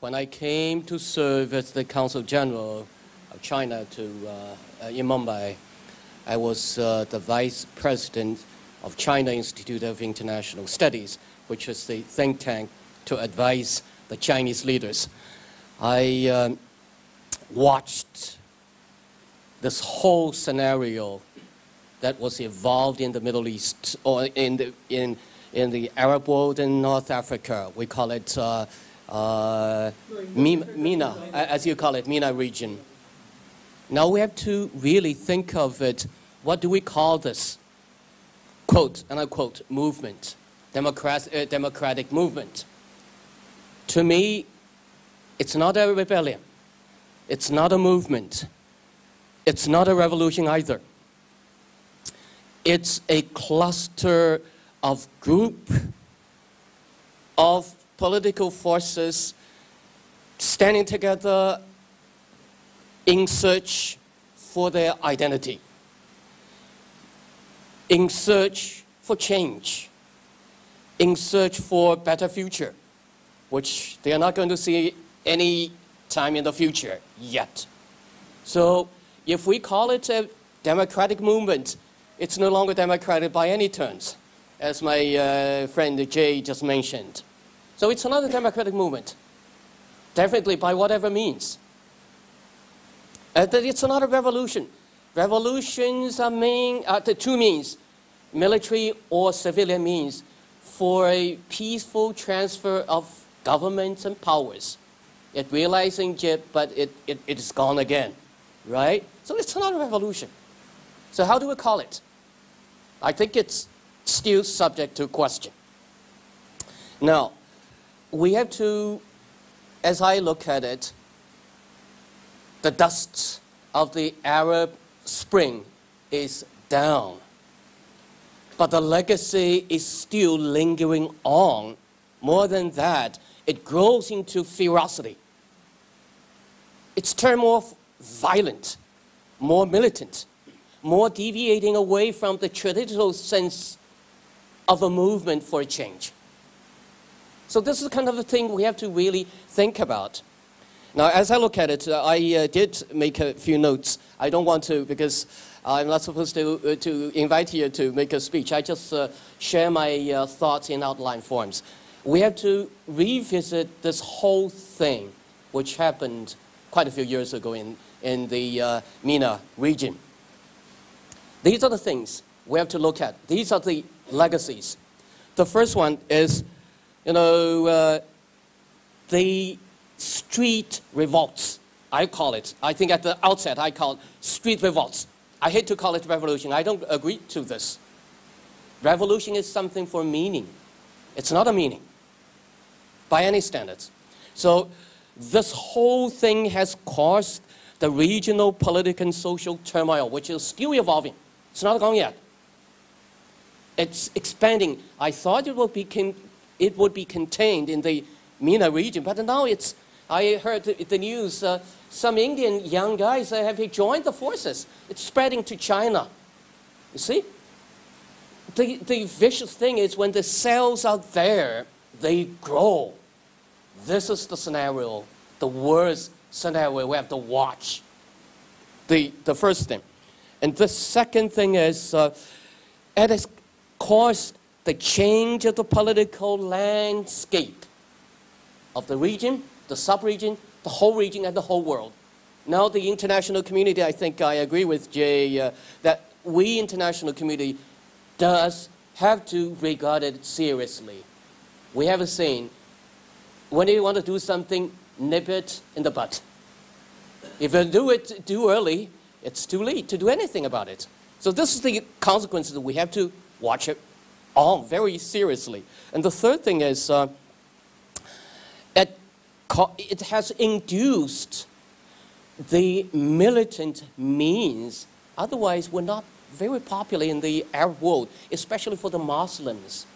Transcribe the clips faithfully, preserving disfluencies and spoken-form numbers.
when I came to serve as the Council General of China to, uh, in Mumbai, I was uh, the Vice President of China Institute of International Studies, which is the think tank to advise the Chinese leaders. I um, watched this whole scenario that was evolved in the Middle East, or in the, in, in the Arab world in North Africa. We call it uh, uh, MENA, as you call it, MENA region. Now we have to really think of it, what do we call this? Quote, and I quote, movement, democrat, uh, democratic movement. To me, it's not a rebellion. It's not a movement. It's not a revolution either. It's a cluster of group of political forces standing together in search for their identity, in search for change, in search for a better future, which they are not going to see any time in the future yet. So if we call it a democratic movement, it's no longer democratic by any terms, as my uh, friend Jay just mentioned. So it's not a democratic movement, definitely by whatever means. Uh, it's not a revolution. Revolutions are, mean, are the two means, military or civilian means, for a peaceful transfer of governments and powers. It realizing it, but it, it, it is gone again, right? So it's not a revolution. So how do we call it? I think it's still subject to question. Now, we have to, as I look at it, the dust of the Arab Spring is down, but the legacy is still lingering on. More than that, it grows into ferocity. It's turned more violent, more militant, more deviating away from the traditional sense of a movement for a change. So this is kind of the thing we have to really think about. Now, as I look at it, uh, I uh, did make a few notes. I don't want to, because I'm not supposed to, uh, to invite you to make a speech. I just uh, share my uh, thoughts in outline forms. We have to revisit this whole thing, which happened quite a few years ago in, in the uh, MENA region. These are the things we have to look at. These are the legacies. The first one is, you know, uh, the street revolts, I call it. I think at the outset I call it street revolts. I hate to call it revolution. I don't agree to this. Revolution is something for meaning. It's not a meaning by any standards. So this whole thing has caused the regional political and social turmoil, which is still evolving. It's not gone yet. It's expanding. I thought it would be, it would be contained in the MENA region, but now it's, I heard the news, uh, some Indian young guys uh, have joined the forces. It's spreading to China. You see? The, the vicious thing is when the cells are there, they grow. This is the scenario, the worst scenario we have to watch. The, the first thing. And the second thing is, uh, it has caused the change of the political landscape of the region, the sub-region, the whole region, and the whole world. Now the international community, I think I agree with Jay, uh, that we international community does have to regard it seriously. We have a saying, when you want to do something, nip it in the butt. If you do it too early, it's too late to do anything about it. So this is the consequences that we have to watch it all very seriously. And the third thing is, uh, it has induced the militant means, otherwise were not very popular in the Arab world, especially for the Muslims,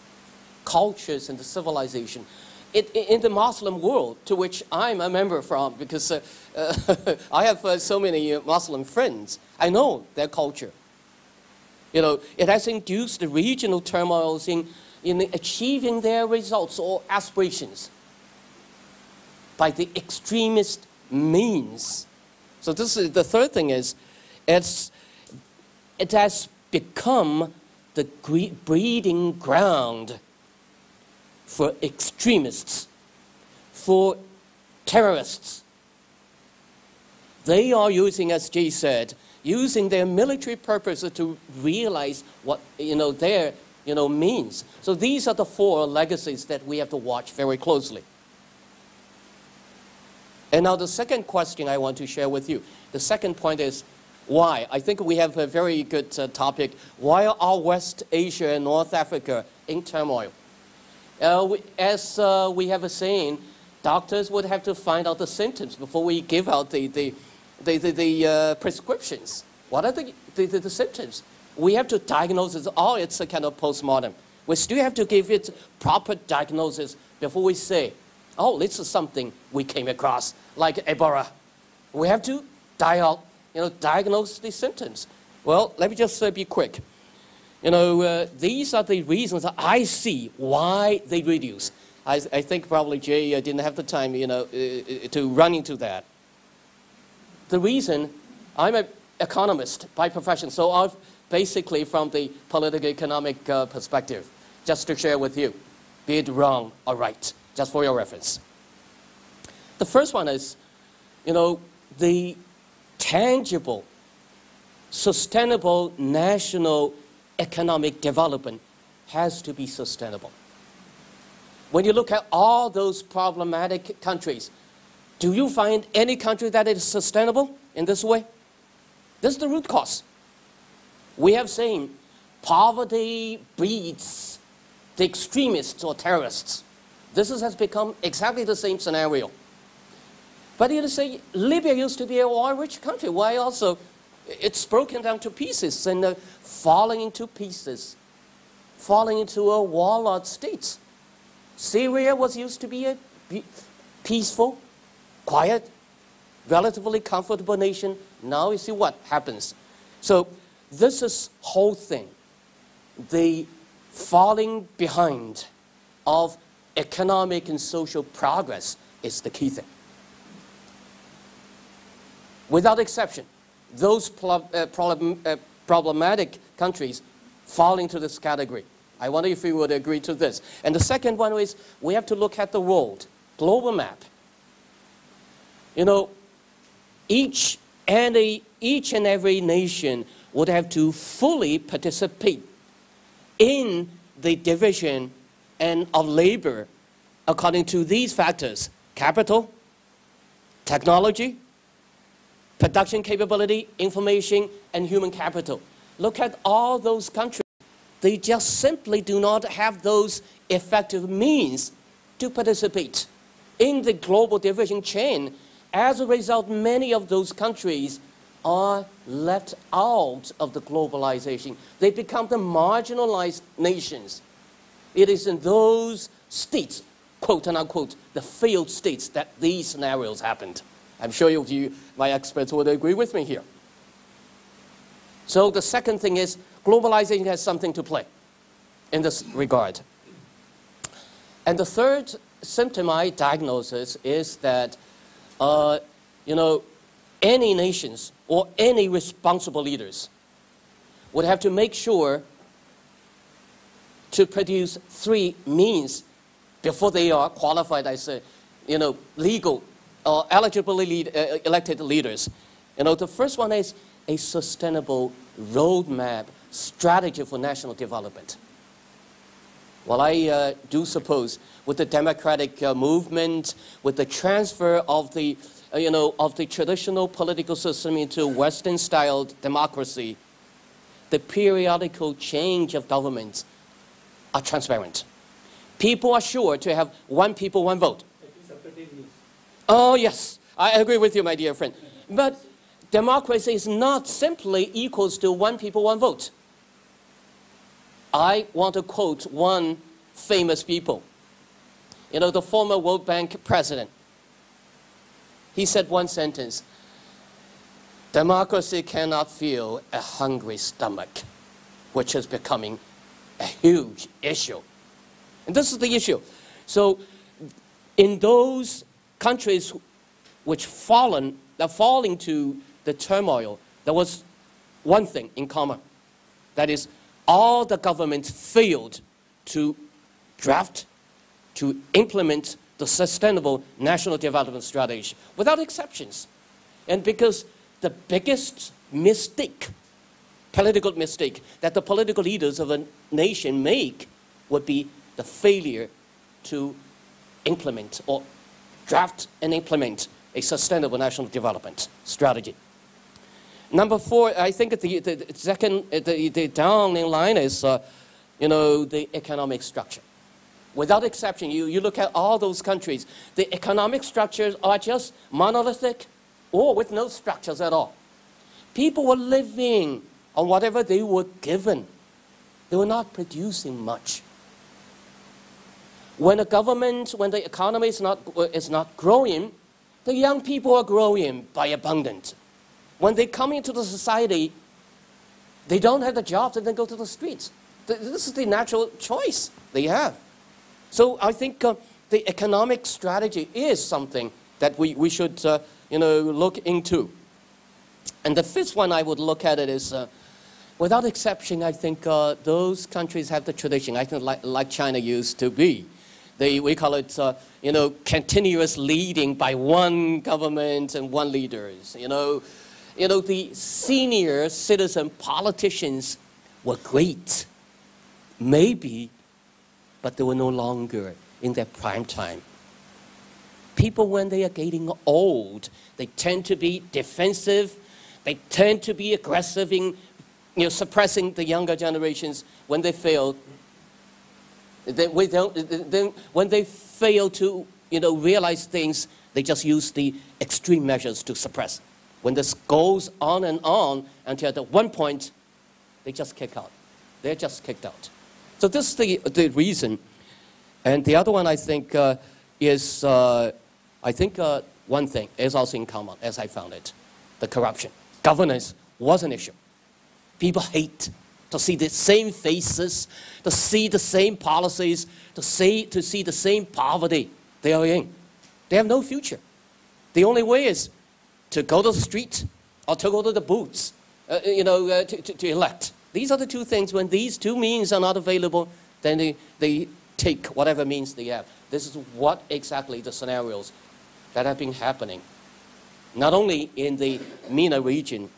cultures and the civilization. It, in the Muslim world, to which I'm a member from, because uh, uh, I have uh, so many Muslim friends, I know their culture. You know, it has induced the regional turmoils in, in achieving their results or aspirations. by the extremist means. So this is, the third thing is, it's, it has become the breeding ground for extremists, for terrorists. They are using, as Jay said, using their military purposes to realize what, you know, their, you know, means. So these are the four legacies that we have to watch very closely. And now the second question I want to share with you. The second point is why? I think we have a very good uh, topic. Why are West Asia and North Africa in turmoil? Uh, we, as uh, we have a saying, doctors would have to find out the symptoms before we give out the, the, the, the, the uh, prescriptions. What are the, the, the, the symptoms? We have to diagnose it. Oh, it's a kind of postmodern. We still have to give it proper diagnosis before we say, oh, this is something we came across, like Ebola. We have to die out, you know, diagnose the symptoms. Well, let me just uh, be quick. You know, uh, these are the reasons that I see why they reduce. I, I think probably Jay uh, didn't have the time, you know, uh, to run into that. The reason, I'm an economist by profession, so I'm basically from the political economic uh, perspective, just to share with you, be it wrong or right, just for your reference. The first one is, you know, the tangible, sustainable national economic development has to be sustainable. When you look at all those problematic countries, do you find any country that is sustainable in this way? This is the root cause. We have seen poverty breeds the extremists or terrorists. This has become exactly the same scenario. But you say Libya used to be an oil-rich country. Why also? It's broken down to pieces and uh, falling into pieces, falling into a warlord state. Syria was used to be a peaceful, quiet, relatively comfortable nation. Now you see what happens. So this is whole thing, the falling behind of economic and social progress is the key thing. Without exception, those pro uh, problem uh, problematic countries fall into this category. I wonder if you would agree to this. And the second one is we have to look at the world, global map. You know, each and, a, each and every nation would have to fully participate in the division and of labor according to these factors: capital, technology, production capability, information, and human capital. Look at all those countries. They just simply do not have those effective means to participate in the global division chain. As a result, many of those countries are left out of the globalization. They become the marginalized nations. It is in those states, quote unquote, the failed states, that these scenarios happened. I'm sure you, you, my experts would agree with me here. So the second thing is, globalization has something to play in this regard. And the third symptom I diagnosis is that, uh, you know, any nations or any responsible leaders would have to make sure to produce three means before they are qualified as, uh, you know, legal or eligibly lead, uh, elected leaders. You know, the first one is a sustainable roadmap strategy for national development. Well, I uh, do suppose with the democratic uh, movement, with the transfer of the, uh, you know, of the traditional political system into Western-style democracy, the periodical change of governments are transparent. People are sure to have one people, one vote. Oh, yes, I agree with you, my dear friend. But democracy is not simply equals to one people, one vote. I want to quote one famous people. You know, the former World Bank president. He said one sentence: democracy cannot fill a hungry stomach, which is becoming a huge issue. And this is the issue. So in those countries which fallen, that fall into the turmoil, there was one thing in common. That is, all the governments failed to draft, to implement the sustainable national development strategy, without exceptions. And because the biggest mistake, political mistake, that the political leaders of a nation make would be the failure to implement or draft and implement a sustainable national development strategy. Number four, I think the, the second, the, the down in line is, uh, you know, the economic structure. Without exception, you, you look at all those countries, the economic structures are just monolithic or with no structures at all. People were living on whatever they were given. They were not producing much. When a government, when the economy is not, is not growing, the young people are growing by abundance. When they come into the society, they don't have the jobs and then go to the streets. This is the natural choice they have. So I think uh, the economic strategy is something that we, we should uh, you know, look into. And the fifth one I would look at it is, uh, without exception, I think uh, those countries have the tradition, I think like, like China used to be. They, we call it, uh, you know, continuous leading by one government and one leader. You know, you know, the senior citizen politicians were great, maybe, but they were no longer in their prime time. People, when they are getting old, they tend to be defensive, they tend to be aggressive in you know, suppressing the younger generations. When they fail, they, we don't, they, when they fail to you know, realize things, they just use the extreme measures to suppress. When this goes on and on, until at one point, they just kick out. They're just kicked out. So this is the, the reason. And the other one I think uh, is, uh, I think uh, one thing is also in common, as I found it, the corruption. Governance was an issue. People hate to see the same faces, to see the same policies, to see, to see the same poverty they are in. They have no future. The only way is to go to the street or to go to the booths, uh, you know, uh, to, to, to elect. These are the two things. When these two means are not available, then they, they take whatever means they have. This is what exactly the scenarios that have been happening, not only in the MENA region,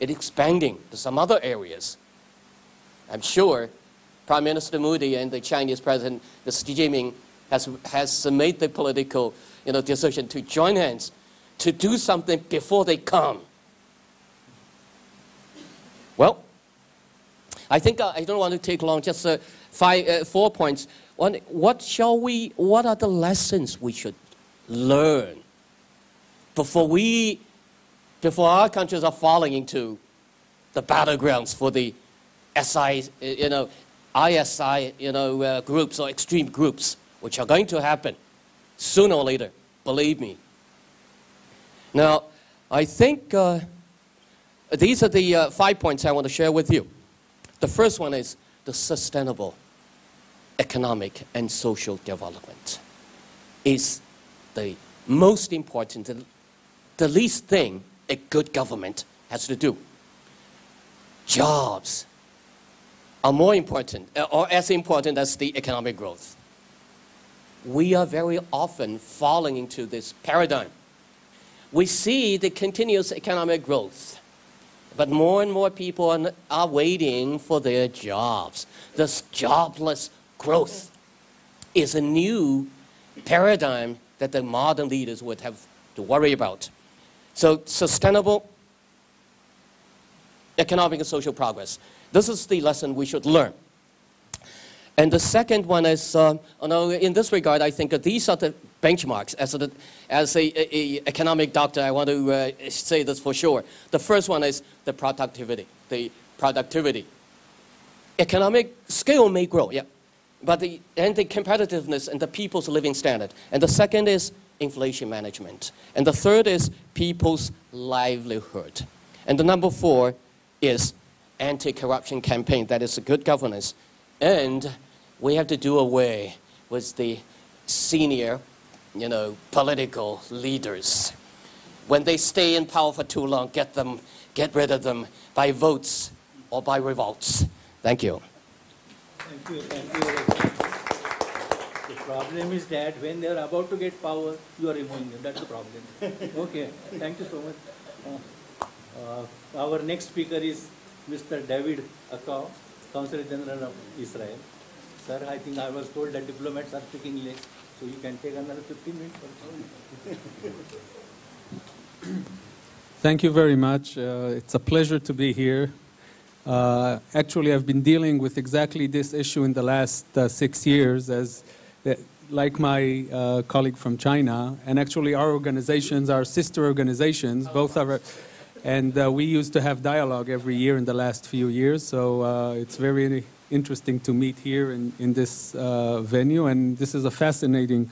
it's expanding to some other areas. I'm sure Prime Minister Moody and the Chinese President, Mister Xi Jinping, has, has made the political you know, decision to join hands to do something before they come. Well, I think uh, I don't want to take long, just uh, five, uh, four points. One, what shall we, what are the lessons we should learn before we, before our countries are falling into the battlegrounds for the S I, you know, I S I, you know, uh, groups or extreme groups, which are going to happen sooner or later, believe me. Now, I think uh, these are the uh, five points I want to share with you. The first one is the sustainable economic and social development is the most important, the least thing a good government has to do. Jobs are more important, or as important as the economic growth. We are very often falling into this paradigm. We see the continuous economic growth, but more and more people are waiting for their jobs. This jobless growth is a new paradigm that the modern leaders would have to worry about. So sustainable economic and social progress. This is the lesson we should learn. And the second one is, uh, in this regard, I think that these are the benchmarks. As a, as a, a economic doctor, I want to uh, say this for sure. The first one is the productivity, the productivity. Economic scale may grow, yeah, but the, and the competitiveness and the people's living standard. And the second is inflation management. And the third is people's livelihood. And the number four is anti-corruption campaign, that is good governance. And we have to do away with the senior you know, political leaders. When they stay in power for too long, get them, get rid of them by votes or by revolts. Thank you. Thank you, thank you. The problem is that when they are about to get power, you are removing them. That's the problem. Okay, thank you so much. Uh, uh, our next speaker is Mister David Akov, Consul General of Israel. Sir, I think I was told that diplomats are speaking less, so you can take another fifteen minutes or so. Thank you very much. Uh, it's a pleasure to be here. Uh, actually, I've been dealing with exactly this issue in the last uh, six years, as uh, like my uh, colleague from China. And actually, our organizations, our sister organizations, both are, and uh, we used to have dialogue every year in the last few years. So uh, it's very interesting to meet here in, in this uh, venue. And this is a fascinating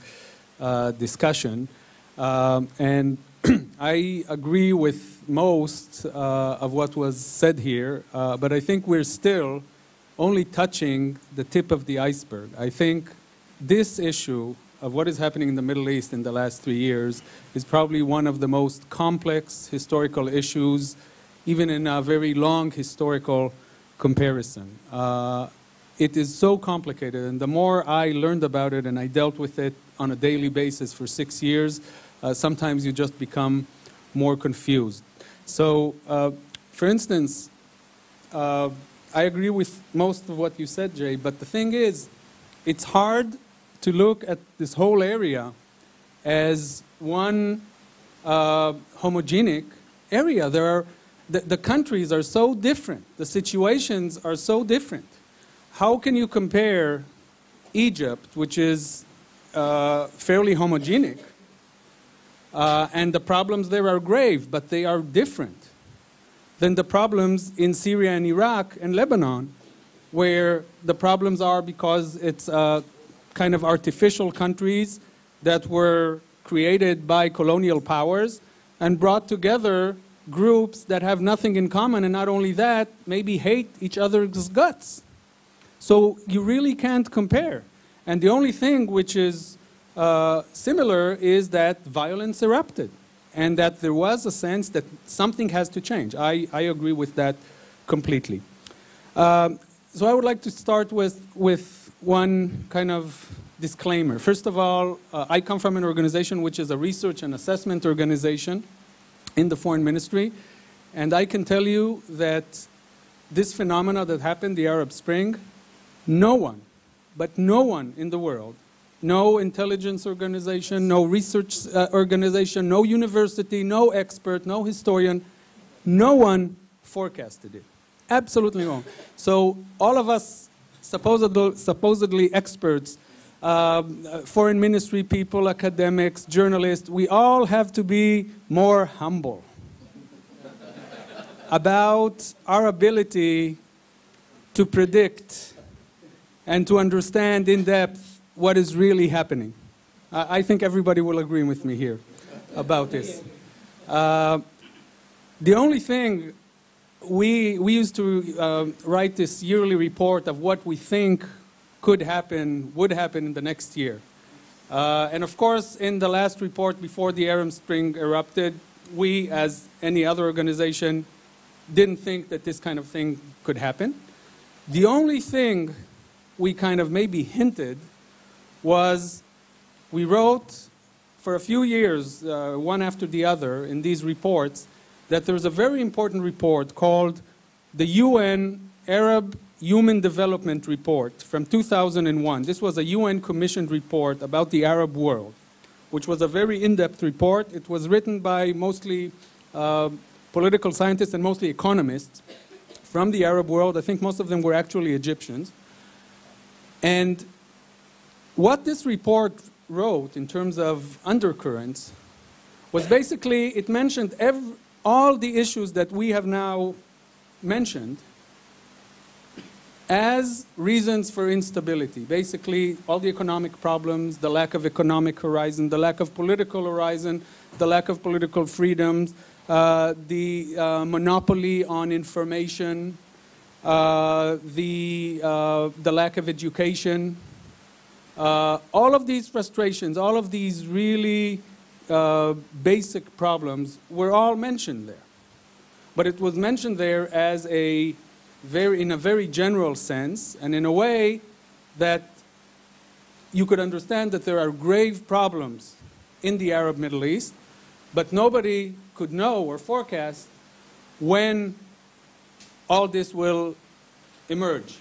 uh, discussion. Um, and I agree with most uh, of what was said here, uh, but I think we're still only touching the tip of the iceberg. I think this issue of what is happening in the Middle East in the last three years is probably one of the most complex historical issues, even in a very long historical comparison. Uh, it is so complicated, and the more I learned about it, and I dealt with it on a daily basis for six years, Uh, sometimes you just become more confused. So, uh, for instance, uh, I agree with most of what you said, Jay, but the thing is, it's hard to look at this whole area as one uh, homogenic area. There are, the, the countries are so different. The situations are so different. How can you compare Egypt, which is uh, fairly homogenic, Uh, and the problems there are grave, but they are different than the problems in Syria and Iraq and Lebanon, where the problems are because it's uh, kind of artificial countries that were created by colonial powers and brought together groups that have nothing in common, and not only that, maybe hate each other's guts. So you really can't compare. And the only thing which is Uh, similar is that violence erupted and that there was a sense that something has to change. I, I agree with that completely. Um, so I would like to start with, with one kind of disclaimer. First of all, uh, I come from an organization which is a research and assessment organization in the foreign ministry, and I can tell you that this phenomena that happened, the Arab Spring, no one, but no one in the world, no intelligence organization, no research uh, organization, no university, no expert, no historian, no one forecasted it. Absolutely wrong. So all of us supposedly, supposedly experts, uh, foreign ministry people, academics, journalists, we all have to be more humble about our ability to predict and to understand in depth what is really happening. Uh, I think everybody will agree with me here about this. Uh, the only thing, we, we used to uh, write this yearly report of what we think could happen, would happen in the next year. Uh, and of course, in the last report before the Arab Spring erupted, we, as any other organization, didn't think that this kind of thing could happen. The only thing we kind of maybe hinted was we wrote for a few years, uh, one after the other, in these reports, that there's a very important report called the U N Arab Human Development Report from two thousand one. This was a U N commissioned report about the Arab world, which was a very in-depth report. It was written by mostly uh, political scientists and mostly economists from the Arab world. I think most of them were actually Egyptians. And what this report wrote in terms of undercurrents was basically, it mentioned every, all the issues that we have now mentioned as reasons for instability. Basically, all the economic problems, the lack of economic horizon, the lack of political horizon, the lack of political freedoms, uh, the uh, monopoly on information, uh, the, uh, the lack of education, Uh, all of these frustrations, all of these really uh, basic problems were all mentioned there. But it was mentioned there as a very, in a very general sense, and in a way that you could understand that there are grave problems in the Arab Middle East, but nobody could know or forecast when all this will emerge.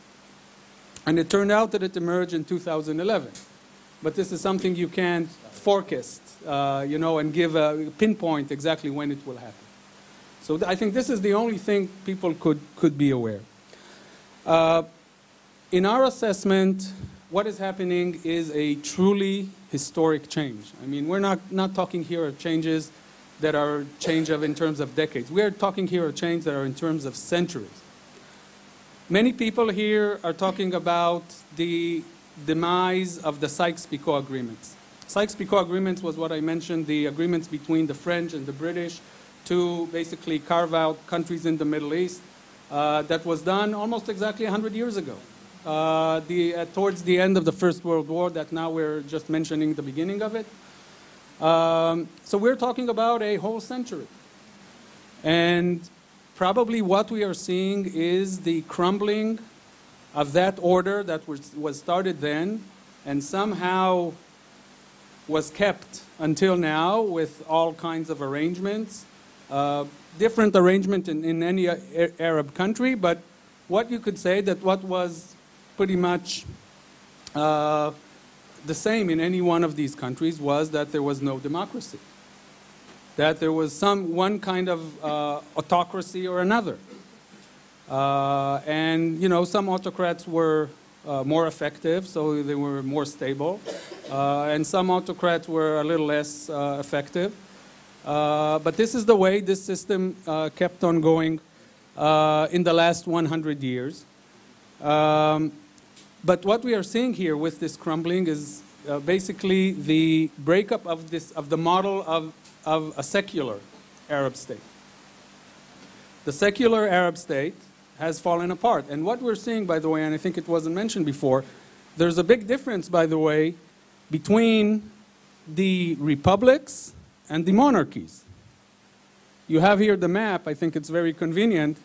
And it turned out that it emerged in two thousand eleven. But this is something you can't forecast, uh, you know, and give a pinpoint exactly when it will happen. So th I think this is the only thing people could, could be aware. Uh, in our assessment, what is happening is a truly historic change. I mean, we're not, not talking here of changes that are change of in terms of decades. We are talking here of changes that are in terms of centuries. Many people here are talking about the demise of the Sykes-Picot agreements. Sykes-Picot agreements was what I mentioned, the agreements between the French and the British to basically carve out countries in the Middle East. Uh, that was done almost exactly one hundred years ago. Uh, the, uh, towards the end of the First World War, that now we're just mentioning the beginning of it. Um, so we're talking about a whole century. And probably what we are seeing is the crumbling of that order that was, was started then and somehow was kept until now with all kinds of arrangements. Uh, different arrangement in, in any uh, Arab country, but what you could say that what was pretty much uh, the same in any one of these countries was that there was no democracy, that there was some one kind of uh, autocracy or another, uh, and you know some autocrats were uh, more effective, so they were more stable, uh, and some autocrats were a little less uh, effective. Uh, but this is the way this system uh, kept on going uh, in the last one hundred years. Um, But what we are seeing here with this crumbling is uh, basically the breakup of, this, of the model of, of a secular Arab state. The secular Arab state has fallen apart. And what we're seeing, by the way, and I think it wasn't mentioned before, there's a big difference, by the way, between the republics and the monarchies. You have here the map. I think it's very convenient.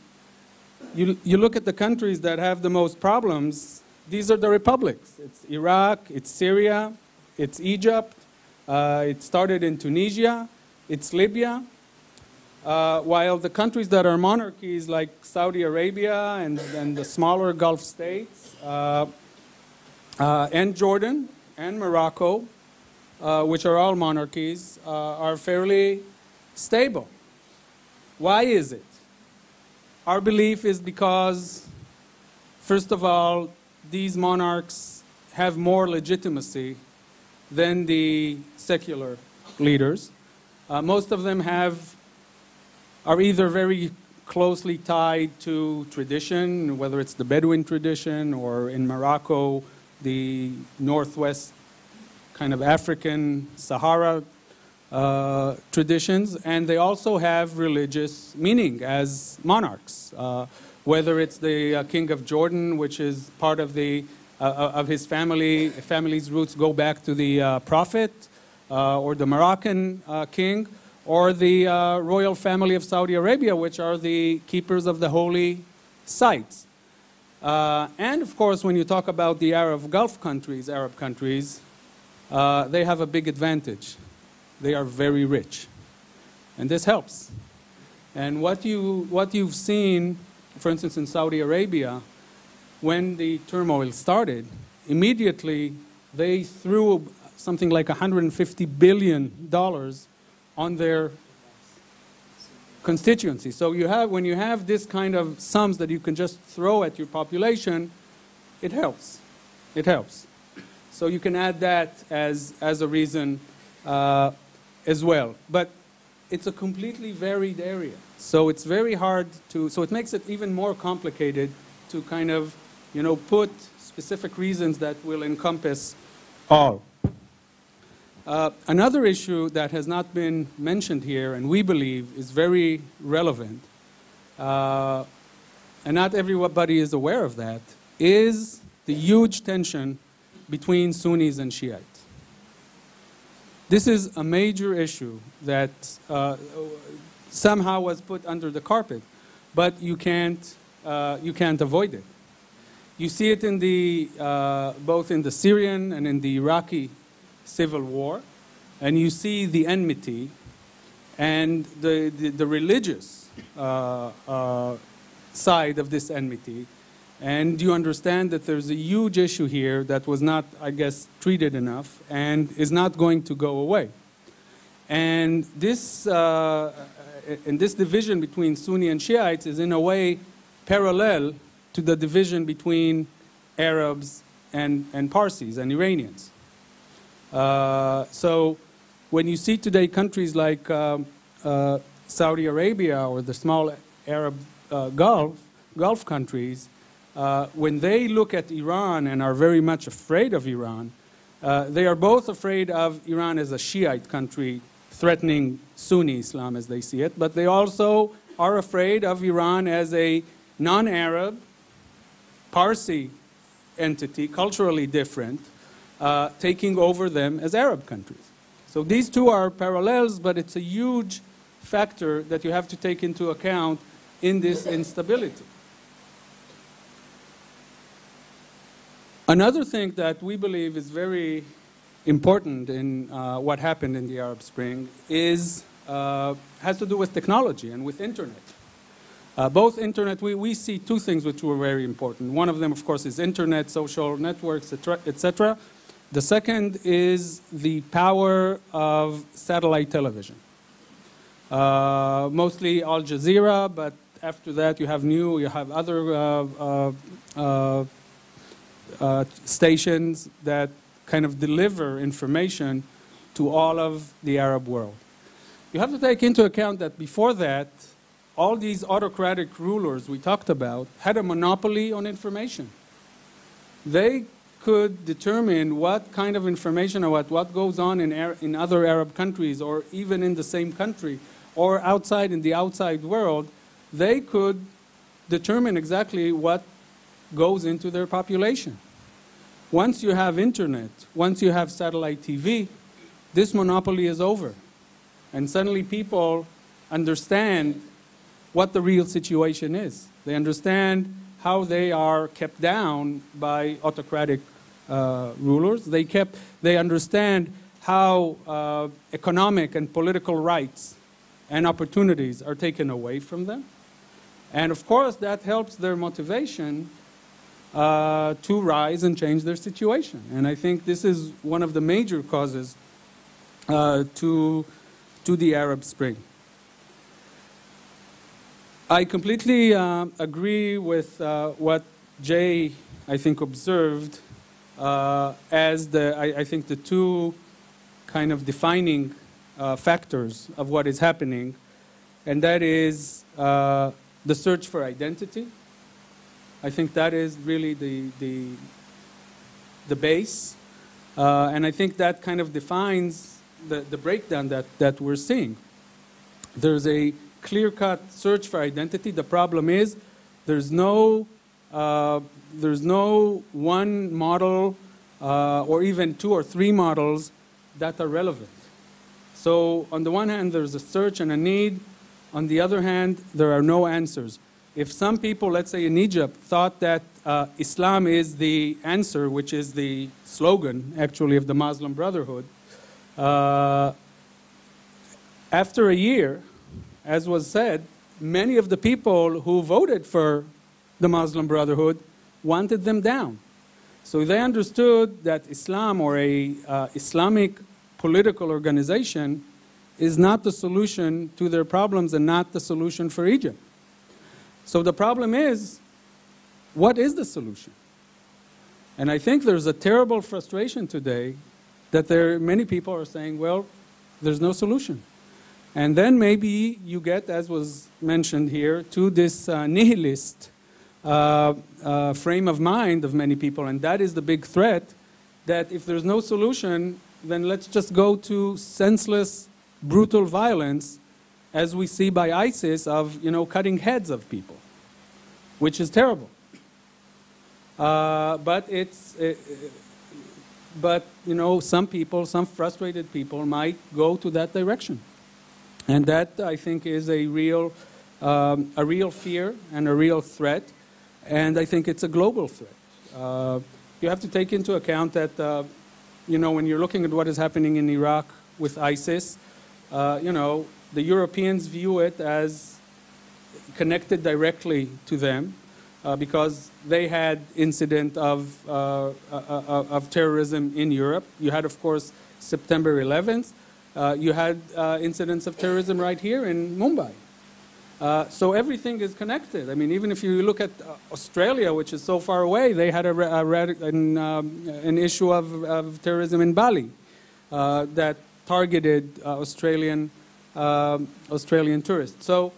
You, you look at the countries that have the most problems. These are the republics. It's Iraq, it's Syria, it's Egypt, uh, it started in Tunisia, it's Libya, uh, while the countries that are monarchies like Saudi Arabia and, and the smaller Gulf states, uh, uh, and Jordan and Morocco, uh, which are all monarchies, uh, are fairly stable. Why is it? Our belief is because, first of all, these monarchs have more legitimacy than the secular leaders. Uh, most of them have, are either very closely tied to tradition, whether it's the Bedouin tradition or in Morocco, the Northwest kind of African Sahara uh, traditions, and they also have religious meaning as monarchs. Uh, Whether it's the uh, King of Jordan, which is part of the uh, of his family, family's roots go back to the uh, Prophet, uh, or the Moroccan uh, king, or the uh, royal family of Saudi Arabia, which are the keepers of the holy sites. Uh, and of course, when you talk about the Arab Gulf countries, Arab countries, uh, they have a big advantage. They are very rich, and this helps. And what you what you've seen. For instance, in Saudi Arabia, when the turmoil started, immediately they threw something like one hundred fifty billion dollars on their constituency. So you have, when you have this kind of sums that you can just throw at your population, it helps. It helps. So you can add that as, as a reason uh, as well. But it's a completely varied area. So it's very hard to, so it makes it even more complicated to kind of, you know, put specific reasons that will encompass all. Uh, another issue that has not been mentioned here and we believe is very relevant, uh, and not everybody is aware of that, is the huge tension between Sunnis and Shiites. This is a major issue that uh, somehow was put under the carpet, but you can't, uh, you can't avoid it. You see it in the, uh, both in the Syrian and in the Iraqi civil war, and you see the enmity and the, the, the religious uh, uh, side of this enmity. And you understand that there's a huge issue here that was not, I guess, treated enough and is not going to go away. And this, uh, and this division between Sunni and Shiites is in a way parallel to the division between Arabs and, and Parsis and Iranians. Uh, so when you see today countries like uh, uh, Saudi Arabia or the small Arab uh, Gulf, Gulf countries, Uh, when they look at Iran and are very much afraid of Iran, uh, they are both afraid of Iran as a Shiite country threatening Sunni Islam as they see it, but they also are afraid of Iran as a non-Arab, Parsi entity, culturally different, uh, taking over them as Arab countries. So these two are parallels, but it's a huge factor that you have to take into account in this instability. Another thing that we believe is very important in uh, what happened in the Arab Spring is, uh, has to do with technology and with internet. Uh, both internet, we, we see two things which were very important. One of them, of course, is internet, social networks, et cetera. The second is the power of satellite television. Uh, mostly Al Jazeera, but after that you have new, you have other uh, uh, uh, Uh, stations that kind of deliver information to all of the Arab world. You have to take into account that before that, all these autocratic rulers we talked about had a monopoly on information. They could determine what kind of information or what, what goes on in, in other Arab countries or even in the same country or outside in the outside world. They could determine exactly what goes into their population. Once you have internet, once you have satellite T V, this monopoly is over. And suddenly people understand what the real situation is. They understand how they are kept down by autocratic uh, rulers. They, kept, they understand how uh, economic and political rights and opportunities are taken away from them. And of course, that helps their motivation Uh, to rise and change their situation. And I think this is one of the major causes uh, to, to the Arab Spring. I completely uh, agree with uh, what Jay, I think, observed uh, as the, I, I think, the two kind of defining uh, factors of what is happening, and that is uh, the search for identity. I think that is really the, the, the base. Uh, and I think that kind of defines the, the breakdown that, that we're seeing. There's a clear-cut search for identity. The problem is there's no, uh, there's no one model uh, or even two or three models that are relevant. So on the one hand, there's a search and a need. On the other hand, there are no answers. If some people, let's say in Egypt, thought that uh, Islam is the answer, which is the slogan, actually, of the Muslim Brotherhood, uh, after a year, as was said, many of the people who voted for the Muslim Brotherhood wanted them down. So they understood that Islam or a uh, Islamic political organization is not the solution to their problems and not the solution for Egypt. So the problem is, what is the solution? And I think there's a terrible frustration today that there many people are saying, well, there's no solution. And then maybe you get, as was mentioned here, to this uh, nihilist uh, uh, frame of mind of many people. And that is the big threat, that if there's no solution, then let's just go to senseless, brutal violence, as we see by ISIS, of, you know, cutting heads of people, which is terrible. Uh, but it's, uh, but you know, some people, some frustrated people might go to that direction. And that, I think, is a real, um, a real fear and a real threat. And I think it's a global threat. Uh, you have to take into account that, uh, you know, when you're looking at what is happening in Iraq with ISIS, uh, you know, the Europeans view it as connected directly to them uh, because they had incident of, uh, of terrorism in Europe. You had, of course, September eleventh. Uh, you had uh, incidents of terrorism right here in Mumbai. Uh, so everything is connected. I mean, even if you look at uh, Australia, which is so far away, they had a, a an, um, an issue of, of terrorism in Bali uh, that targeted uh, Australian, uh, Australian tourists. So,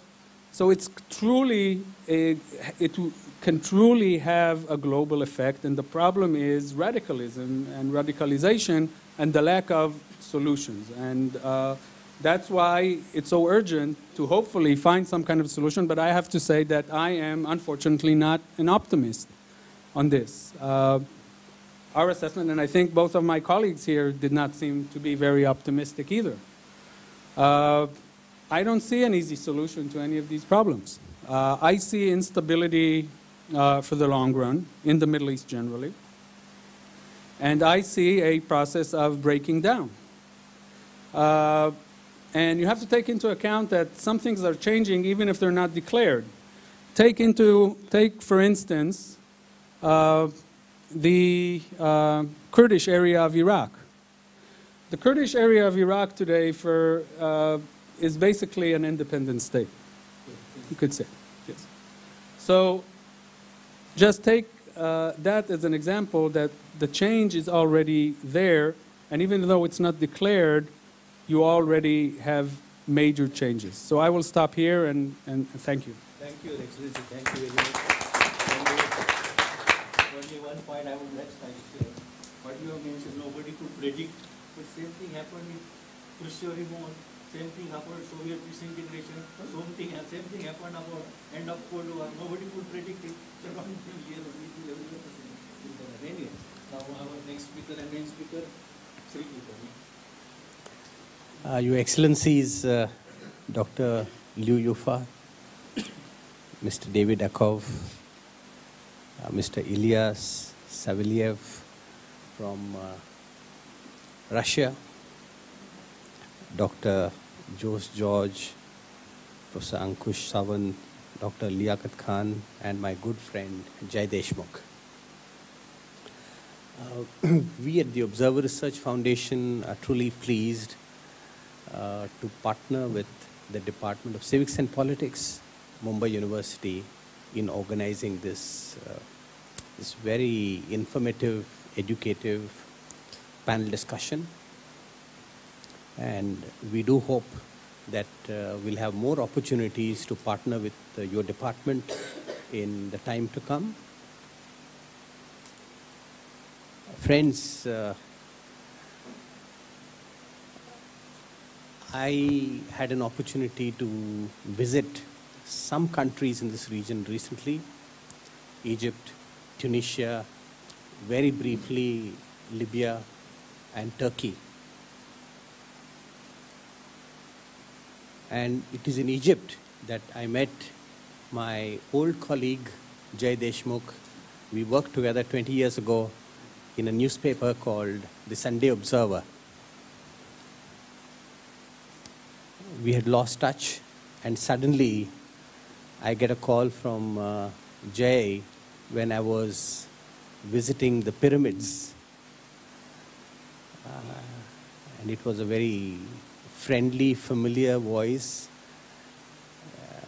so it's truly a, it can truly have a global effect. And the problem is radicalism and radicalization and the lack of solutions. And uh, that's why it's so urgent to hopefully find some kind of solution. But I have to say that I am, unfortunately, not an optimist on this. Uh, our assessment, and I think both of my colleagues here did not seem to be very optimistic either. Uh, I don't see an easy solution to any of these problems. Uh, I see instability uh, for the long run in the Middle East generally. And I see a process of breaking down. Uh, And you have to take into account that some things are changing even if they're not declared. Take, into, take for instance, uh, the uh, Kurdish area of Iraq. The Kurdish area of Iraq today for, uh, is basically an independent state, you could say. Yes. So just take uh, that as an example that the change is already there, and even though it's not declared, you already have major changes. So I will stop here and, and thank you. Thank you, Excellency. Thank you very much. Only one point I would like to share. What you have mentioned, nobody could predict. But same thing happened with Khrushchev revolt. Same thing happened Soviet disintegration. Same thing, same thing happened about end of Cold War. Nobody could predict it. Anyway, now our next speaker and main speaker, Sri Kulkarni. Uh, Your Excellencies, uh, Doctor Liu Youfa, Mister David Akov, uh, Mister Ilya Saveliev from uh, Russia, Doctor Jose George, Professor Ankush Sawant, Doctor Liaquat Khan, and my good friend Jay Deshmukh. Uh, we at the Observer Research Foundation are truly pleased Uh, to partner with the Department of Civics and Politics, Mumbai University, in organizing this, uh, this very informative, educative panel discussion. And we do hope that uh, we'll have more opportunities to partner with uh, your department in the time to come. Friends, uh, I had an opportunity to visit some countries in this region recently, Egypt, Tunisia, very briefly Libya and Turkey. And it is in Egypt that I met my old colleague Jay Deshmukh. We worked together twenty years ago in a newspaper called The Sunday Observer. We had lost touch, and suddenly I get a call from uh, Jay when I was visiting the pyramids. Uh, and it was a very friendly, familiar voice. Uh,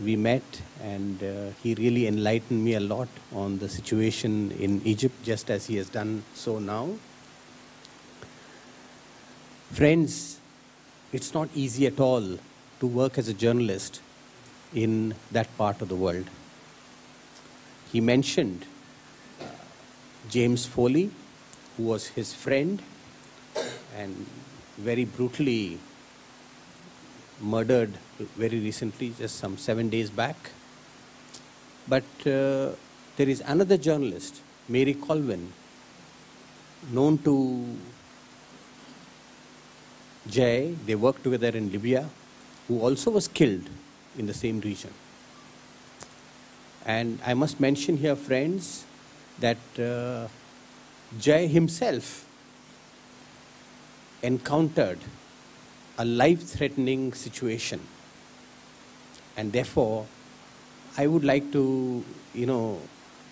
we met, and uh, he really enlightened me a lot on the situation in Egypt, just as he has done so now. Friends, it's not easy at all to work as a journalist in that part of the world. He mentioned James Foley, who was his friend and very brutally murdered very recently, just some seven days back. But uh, there is another journalist, Mary Colvin, known to Jay. They worked together in Libya, who also was killed in the same region. And I must mention here, friends, that uh, Jay himself encountered a life-threatening situation. And therefore, I would like to, you know,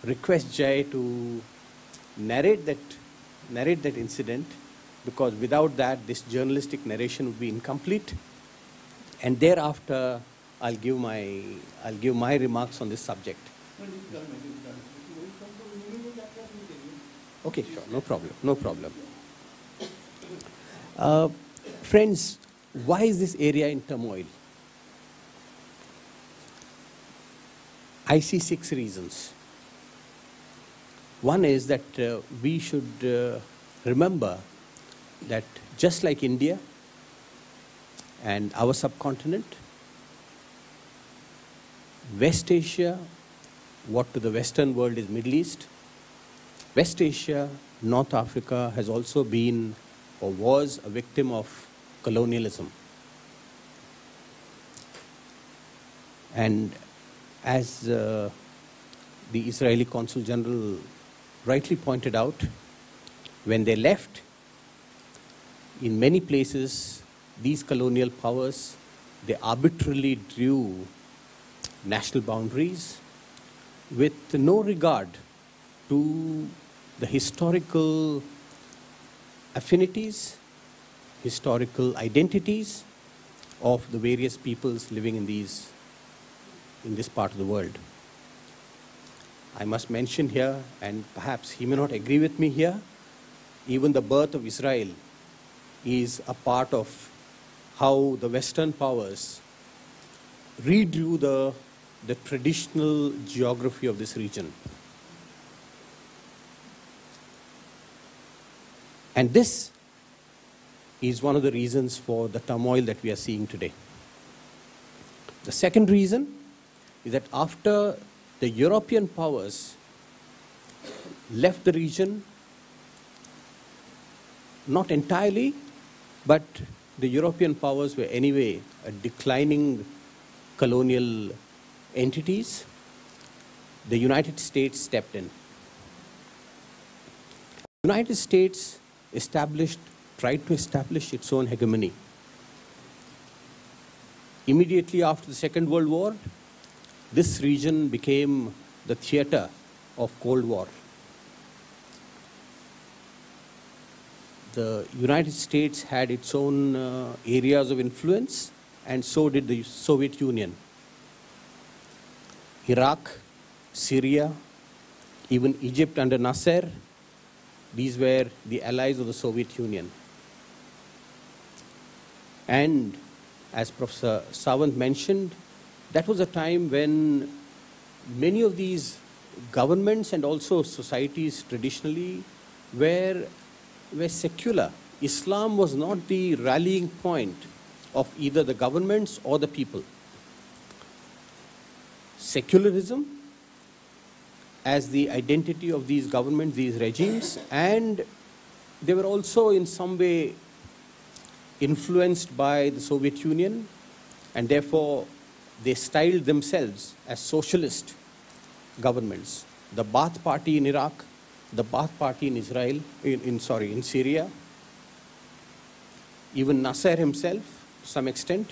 request Jay to narrate that, narrate that incident, because without that, this journalistic narration would be incomplete. And thereafter, I'll give my, I'll give my remarks on this subject. Okay, sure, no problem, no problem. Uh, friends, why is this area in turmoil? I see six reasons. One is that uh, we should uh, remember that just like India and our subcontinent, West Asia, what to the Western world is Middle East, West Asia, North Africa has also been or was a victim of colonialism. And as uh, the Israeli Consul General rightly pointed out, when they left, in many places, these colonial powers, they arbitrarily drew national boundaries with no regard to the historical affinities, historical identities of the various peoples living in these, in this part of the world. I must mention here, and perhaps he may not agree with me here, even the birth of Israel is a part of how the Western powers redrew the, the traditional geography of this region. And this is one of the reasons for the turmoil that we are seeing today. The second reason is that after the European powers left the region, not entirely, but the European powers were anyway a declining colonial entities, the United States stepped in. The United States established, tried to establish its own hegemony. Immediately after the Second World War, this region became the theater of Cold War. The United States had its own uh, areas of influence, and so did the Soviet Union. Iraq, Syria, even Egypt under Nasser, these were the allies of the Soviet Union. And as Professor Sawant mentioned, that was a time when many of these governments and also societies traditionally were, were secular. Islam was not the rallying point of either the governments or the people. Secularism as the identity of these governments, these regimes, and they were also in some way influenced by the Soviet Union, and therefore they styled themselves as socialist governments. The Ba'ath Party in Iraq, the Ba'ath Party in Israel, in, in sorry, in Syria, even Nasser himself to some extent.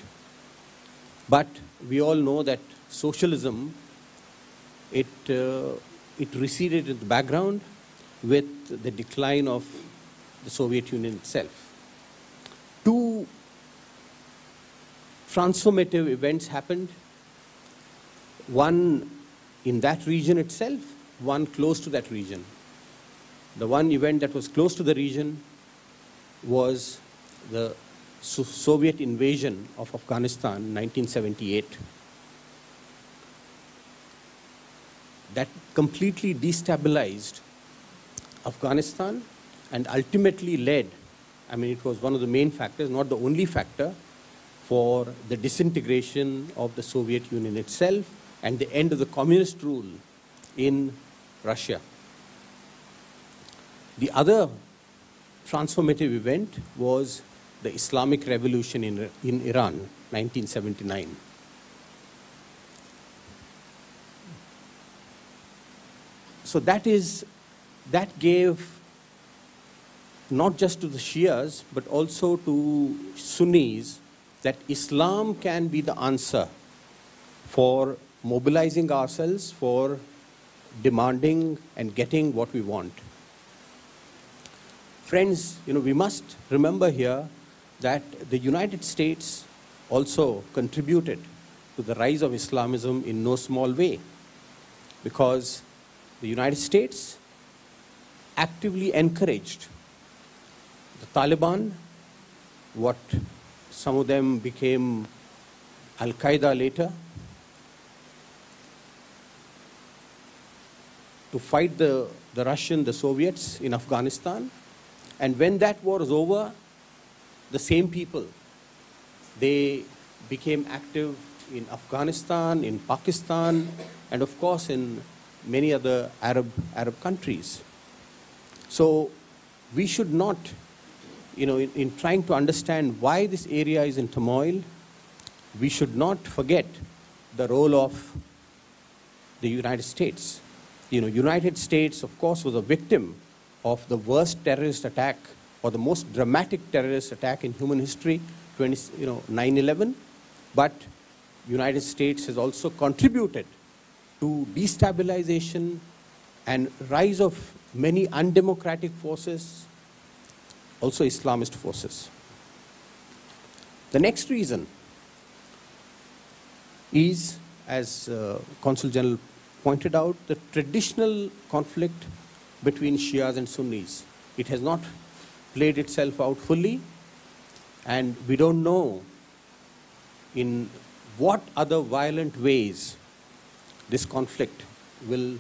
But we all know that socialism, it, uh, it receded in the background with the decline of the Soviet Union itself. Two transformative events happened, one in that region itself, one close to that region. The one event that was close to the region was the So Soviet invasion of Afghanistan in nineteen seventy-eight. That completely destabilized Afghanistan and ultimately led, I mean, it was one of the main factors, not the only factor, for the disintegration of the Soviet Union itself and the end of the communist rule in Russia. The other transformative event was the Islamic Revolution in, in Iran, nineteen seventy-nine. So that is, that gave not just to the Shias, but also to Sunnis, that Islam can be the answer for mobilizing ourselves, for demanding and getting what we want. Friends, you know, we must remember here that the United States also contributed to the rise of Islamism in no small way, because the United States actively encouraged the Taliban, what some of them became Al-Qaeda later, to fight the, the Russian, the Soviets in Afghanistan. And when that war was over, the same people, they became active in Afghanistan, in Pakistan, and of course in many other Arab, Arab countries. So we should not, you know, in, in trying to understand why this area is in turmoil, we should not forget the role of the United States. You know, United States, of course, was a victim of the worst terrorist attack, or the most dramatic terrorist attack in human history, twenty, you know, nine eleven. But United States has also contributed to destabilization and rise of many undemocratic forces, also Islamist forces. The next reason is, as uh, Consul General pointed out, the traditional conflict between Shias and Sunnis. It has not played itself out fully, and we don't know in what other violent ways this conflict will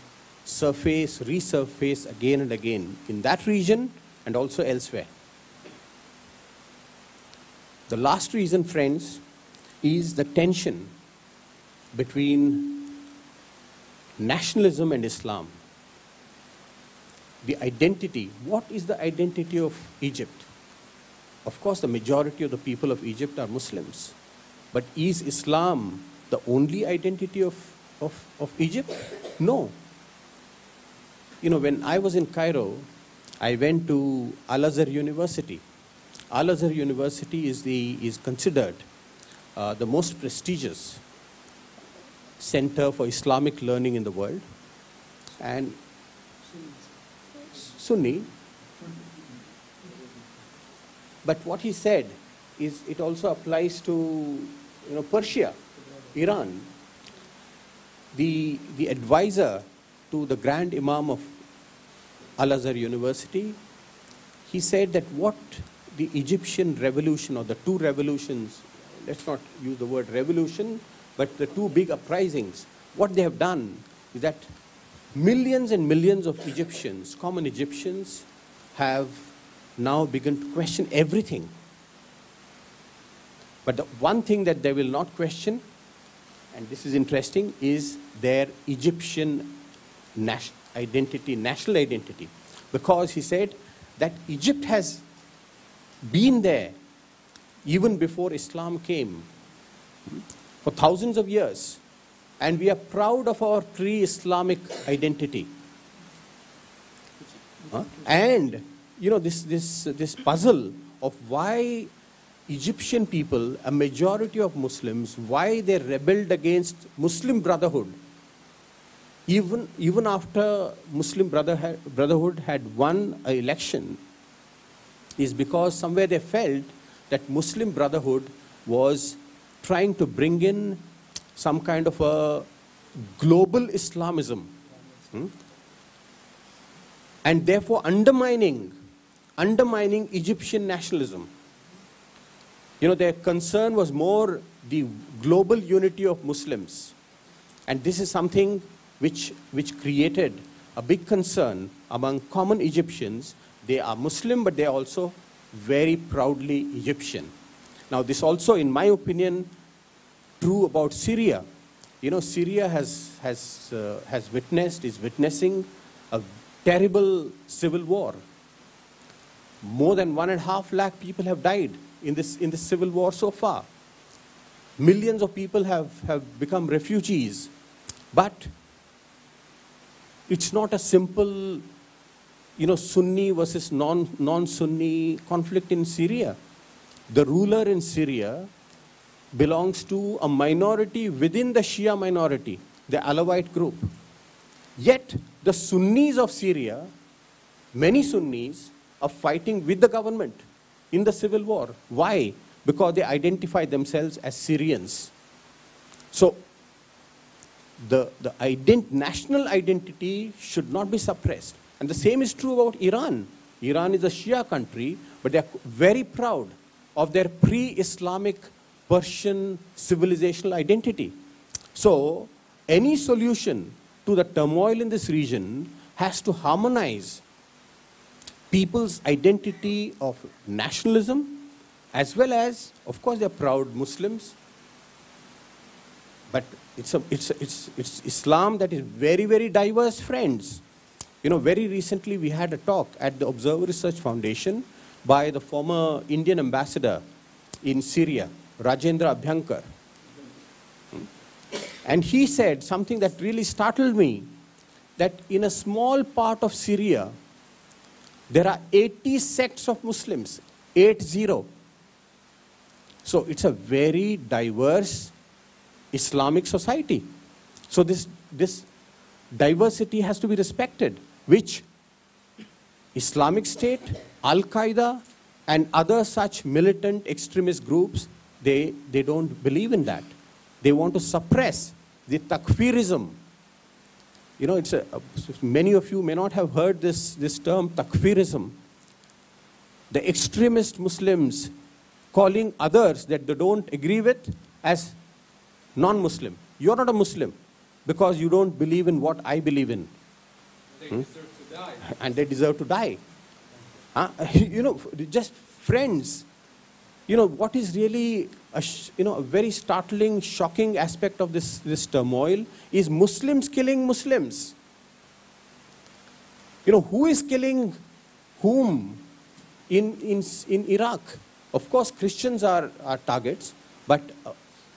surface, resurface again and again in that region and also elsewhere. The last reason, friends, is the tension between nationalism and Islam. The identity. What is the identity of Egypt? Of course, the majority of the people of Egypt are Muslims. But is Islam the only identity of, of, of Egypt? No. You know, when I was in Cairo, I went to Al-Azhar University. Al-Azhar University is, the, is considered uh, the most prestigious center for Islamic learning in the world. And Sunni. But what he said is it also applies to, you know, Persia, Iran. The, the advisor to the Grand Imam of Al-Azhar University, he said that what the Egyptian revolution, or the two revolutions, let's not use the word revolution, but the two big uprisings, what they have done is that millions and millions of Egyptians, common Egyptians, have now begun to question everything. But the one thing that they will not question, and this is interesting, is their Egyptian national identity, national identity. Because he said that Egypt has been there even before Islam came for thousands of years. And we are proud of our pre-Islamic identity. Huh? And, you know, this, this, this puzzle of why Egyptian people, a majority of Muslims, why they rebelled against Muslim Brotherhood, even, even after Muslim Brother, Brotherhood had won an election, is because somewhere they felt that Muslim Brotherhood was trying to bring in some kind of a global Islamism, hmm? and therefore undermining, undermining Egyptian nationalism. You know, their concern was more the global unity of Muslims. And this is something which, which created a big concern among common Egyptians. They are Muslim, but they are also very proudly Egyptian. Now, this also, in my opinion, true about Syria. You know, Syria has, has, uh, has witnessed, is witnessing a terrible civil war. More than one and a half lakh people have died in this, in this civil war so far. Millions of people have, have become refugees. But it's not a simple, you know, Sunni versus non, non-Sunni conflict in Syria. The ruler in Syria belongs to a minority within the Shia minority, the Alawite group. Yet the Sunnis of Syria, many Sunnis, are fighting with the government in the civil war. Why? Because they identify themselves as Syrians. So the, the ident- national identity should not be suppressed. And the same is true about Iran. Iran is a Shia country, but they are very proud of their pre-Islamic Persian civilizational identity. So any solution to the turmoil in this region has to harmonize people's identity of nationalism, as well as, of course, they're proud Muslims. But it's, a, it's, a, it's, it's Islam that is very, very diverse, friends. You know, very recently we had a talk at the Observer Research Foundation by the former Indian ambassador in Syria, Rajendra Abhyankar. And he said something that really startled me, that in a small part of Syria, there are eighty sects of Muslims, eight zero. So it's a very diverse Islamic society. So this, this diversity has to be respected, which Islamic State, Al-Qaeda, and other such militant extremist groups, they, they don't believe in that. They want to suppress the takfirism. You know, it's a, many of you may not have heard this, this term, takfirism. The extremist Muslims calling others that they don't agree with as non-Muslim. You're not a Muslim because you don't believe in what I believe in. They hmm? deserve to die. And they deserve to die. Huh? You know, just friends. You know, what is really a, you know, a very startling, shocking aspect of this, this turmoil is Muslims killing Muslims. You know, who is killing whom in, in, in Iraq? Of course, Christians are, are targets, but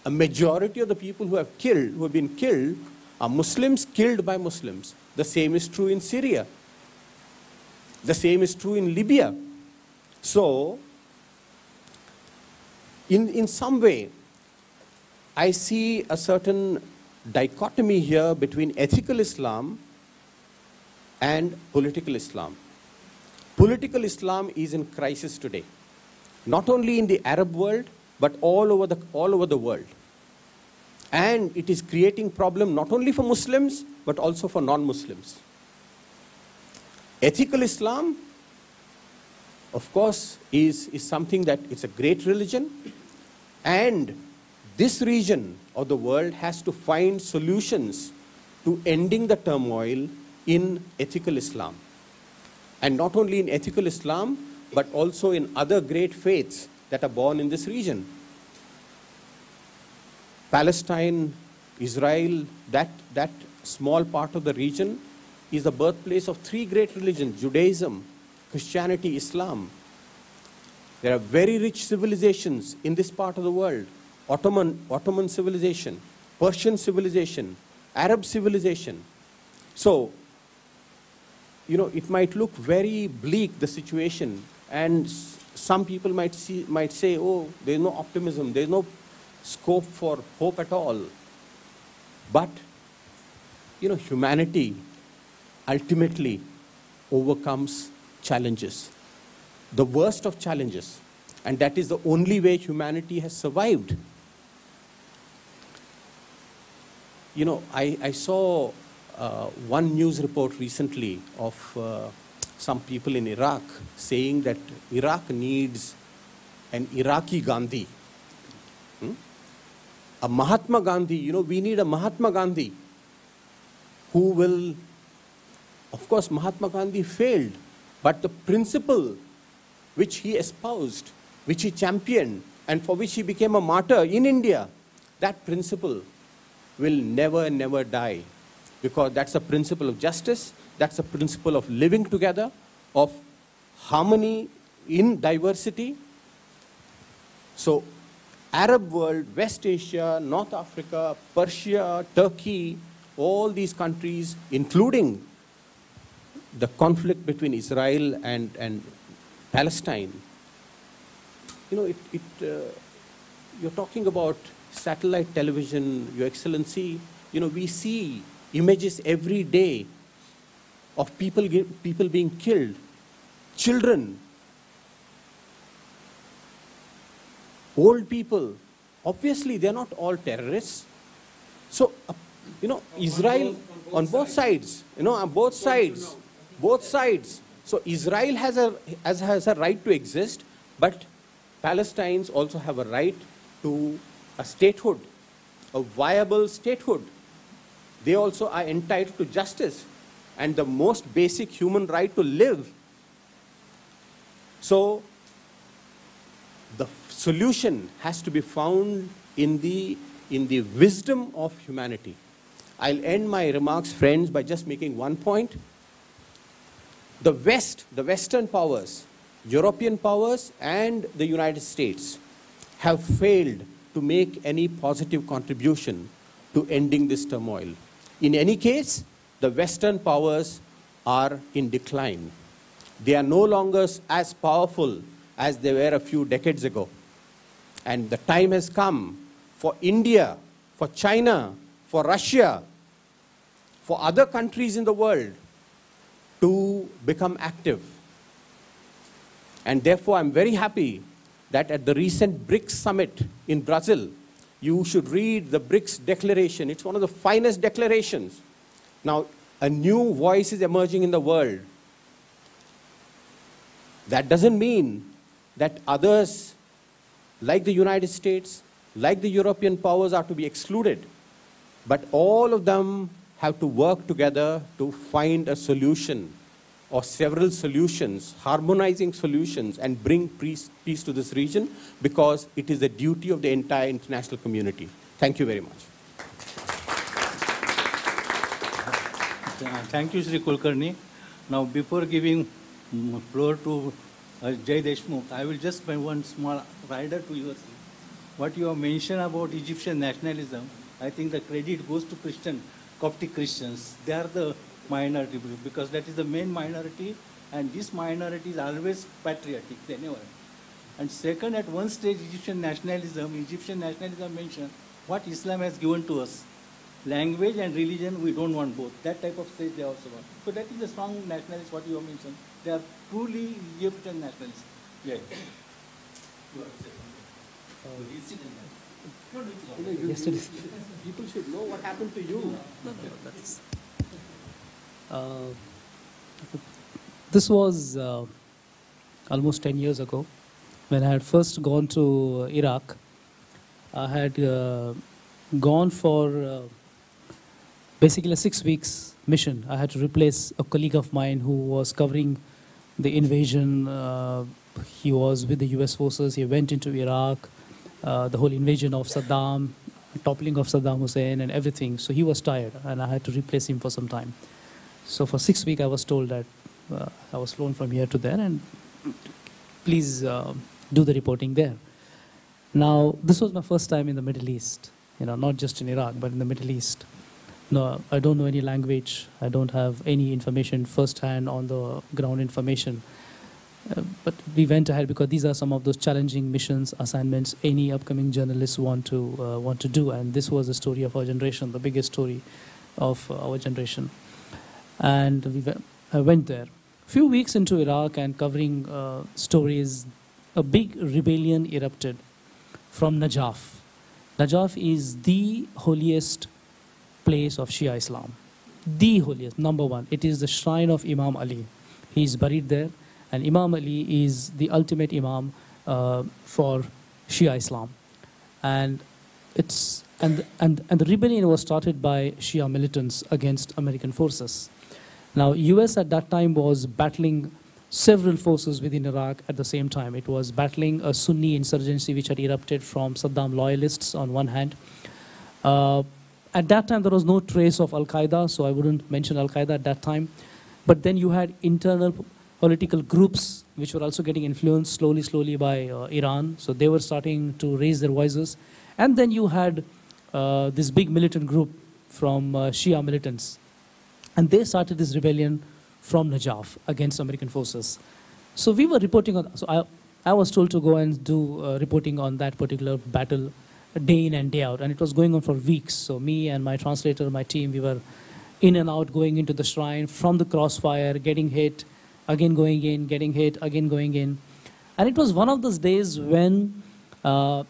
a majority of the people who have killed, who have been killed, are Muslims killed by Muslims. The same is true in Syria. The same is true in Libya. So, In, in some way, I see a certain dichotomy here between ethical Islam and political Islam. Political Islam is in crisis today, not only in the Arab world, but all over the, all over the world. And it is creating problem not only for Muslims, but also for non-Muslims. Ethical Islam, of course, is, is something that it's a great religion. And this region of the world has to find solutions to ending the turmoil in ethical Islam. And not only in ethical Islam, but also in other great faiths that are born in this region. Palestine, Israel, that, that small part of the region is the birthplace of three great religions, Judaism, Christianity, Islam. There are very rich civilizations in this part of the world. Ottoman, Ottoman civilization, Persian civilization, Arab civilization. So, you know, it might look very bleak, the situation, and some people might, see, might say, oh, there's no optimism, there's no scope for hope at all. But, you know, humanity ultimately overcomes challenges, the worst of challenges. And that is the only way humanity has survived. You know, I, I saw uh, one news report recently of uh, some people in Iraq saying that Iraq needs an Iraqi Gandhi. Hmm? A Mahatma Gandhi, you know, we need a Mahatma Gandhi who will, of course, Mahatma Gandhi failed. But the principle which he espoused, which he championed, and for which he became a martyr in India, that principle will never, never die. Because that's a principle of justice, that's a principle of living together, of harmony in diversity. So Arab world, West Asia, North Africa, Persia, Turkey, all these countries, including the conflict between Israel and, and Palestine, you know, it, it, uh, you're talking about satellite television, Your Excellency, you know, we see images every day of people, people being killed, children, old people. Obviously, they're not all terrorists. So, uh, you know, on Israel, both, on, both on both sides, sides you know, on both sides, both sides. So Israel has a, has, has a right to exist, but Palestinians also have a right to a statehood, a viable statehood. They also are entitled to justice and the most basic human right to live. So the solution has to be found in the, in the wisdom of humanity. I'll end my remarks, friends, by just making one point. The West, the Western powers, European powers, and the United States have failed to make any positive contribution to ending this turmoil. In any case, the Western powers are in decline. They are no longer as powerful as they were a few decades ago. And the time has come for India, for China, for Russia, for other countries in the world to become active. And therefore, I'm very happy that at the recent BRICS summit in Brazil, you should read the BRICS declaration. It's one of the finest declarations. Now, a new voice is emerging in the world. That doesn't mean that others, like the United States, like the European powers, are to be excluded. But all of them have to work together to find a solution or several solutions, harmonizing solutions, and bring peace, peace to this region, because it is the duty of the entire international community. Thank you very much. Thank you, Sri Kulkarni. Now, before giving floor to uh, Jay Deshmukh, I will just make one small rider to yours. What you have mentioned about Egyptian nationalism, I think the credit goes to Christian, Coptic Christians. They are the minority group, because that is the main minority, and this minority is always patriotic. They never. And second, at one stage, Egyptian nationalism, Egyptian nationalism mentioned what Islam has given to us. Language and religion, we don't want both. That type of stage they also want. So that is the strong nationalists, what you have mentioned. They are truly Egyptian nationalists. Yeah. People should know what happened to you. No, no, that's, uh, this was uh, almost ten years ago when I had first gone to Iraq. I had uh, gone for uh, basically a six weeks mission. I had to replace a colleague of mine who was covering the invasion. Uh, he was with the U S forces. He went into Iraq. Uh, the whole invasion of Saddam, toppling of Saddam Hussein and everything. So he was tired, and I had to replace him for some time. So for six weeks, I was told that uh, I was flown from here to there, and please uh, do the reporting there. Now, this was my first time in the Middle East, you know, not just in Iraq, but in the Middle East. No, I don't know any language. I don't have any information firsthand on the ground information. Uh, but we went ahead because these are some of those challenging missions, assignments any upcoming journalists want to uh, want to do, and this was the story of our generation, the biggest story of uh, our generation. And we went, I went there. A few weeks into Iraq and covering uh, stories, a big rebellion erupted from Najaf. Najaf is the holiest place of Shia Islam, the holiest, number one. It is the shrine of Imam Ali. He is buried there. And Imam Ali is the ultimate Imam uh, for Shia Islam, and it's and and and the rebellion was started by Shia militants against American forces. Now, U S at that time was battling several forces within Iraq at the same time. It was battling a Sunni insurgency which had erupted from Saddam loyalists on one hand. Uh, at that time, there was no trace of Al Qaeda, so I wouldn't mention Al Qaeda at that time. But then you had internal political groups which were also getting influenced slowly, slowly by uh, Iran. So they were starting to raise their voices. And then you had uh, this big militant group from uh, Shia militants. And they started this rebellion from Najaf against American forces. So we were reporting on, so I, I was told to go and do uh, reporting on that particular battle day in and day out. And it was going on for weeks. So me and my translator, my team, we were in and out, going into the shrine, from the crossfire, getting hit, again going in, getting hit, again going in. And it was one of those days when uh,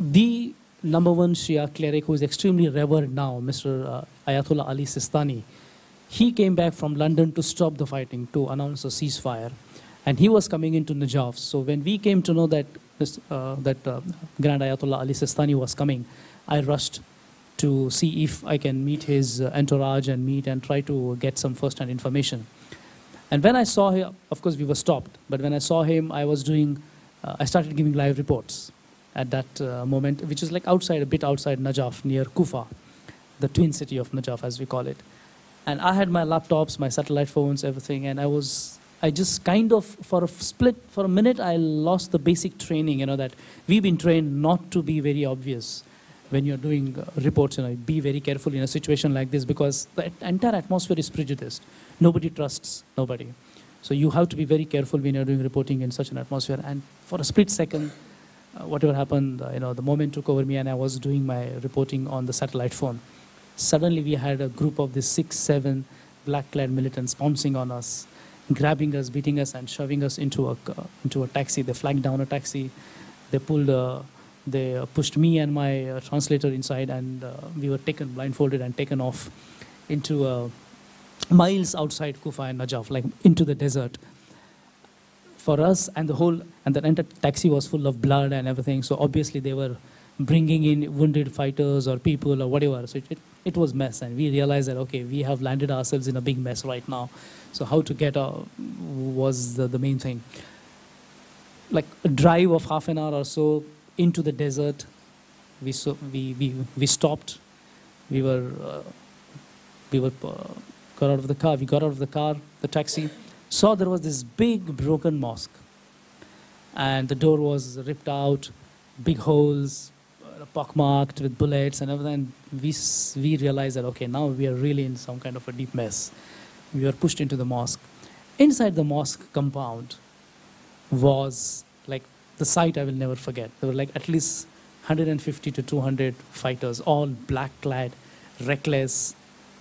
the number one Shia cleric, who is extremely revered now, Mister Uh, Ayatollah Ali Sistani, he came back from London to stop the fighting, to announce a ceasefire. And he was coming into Najaf. So when we came to know that uh, that uh, Grand Ayatollah Ali Sistani was coming, I rushed to see if I can meet his uh, entourage and meet and try to get some first-hand information. And when I saw him, of course we were stopped, but when I saw him, I was doing, uh, I started giving live reports at that uh, moment, which is like outside, a bit outside Najaf, near Kufa, the twin city of Najaf as we call it. And I had my laptops, my satellite phones, everything, and I was, I just kind of, for a split, for a minute, I lost the basic training, you know, that we've been trained not to be very obvious when you're doing uh, reports, you know, be very careful in a situation like this because the entire atmosphere is prejudiced. Nobody trusts nobody. So you have to be very careful when you're doing reporting in such an atmosphere. And for a split second, uh, whatever happened, uh, you know, the moment took over me and I was doing my reporting on the satellite phone. Suddenly we had a group of these six, seven black-clad militants pouncing on us, grabbing us, beating us, and shoving us into a, uh, into a taxi. They flagged down a taxi. They pulled a... They pushed me and my uh, translator inside, and uh, we were taken, blindfolded, and taken off into uh, miles outside Kufa and Najaf, like into the desert. For us, and the whole, and the entire taxi was full of blood and everything. So obviously they were bringing in wounded fighters or people or whatever. So it, it, it was mess, and we realized that okay, we have landed ourselves in a big mess right now. So how to get out was the, the main thing. Like a drive of half an hour or so. Into the desert, we so we we we stopped. We were uh, we were uh, got out of the car. We got out of the car, the taxi. Saw there was this big broken mosque, and the door was ripped out, big holes, uh, pockmarked with bullets and everything. And we we realized that okay, now we are really in some kind of a deep mess. We were pushed into the mosque. Inside the mosque compound was like. The sight I will never forget. There were like at least one hundred fifty to two hundred fighters, all black-clad, reckless,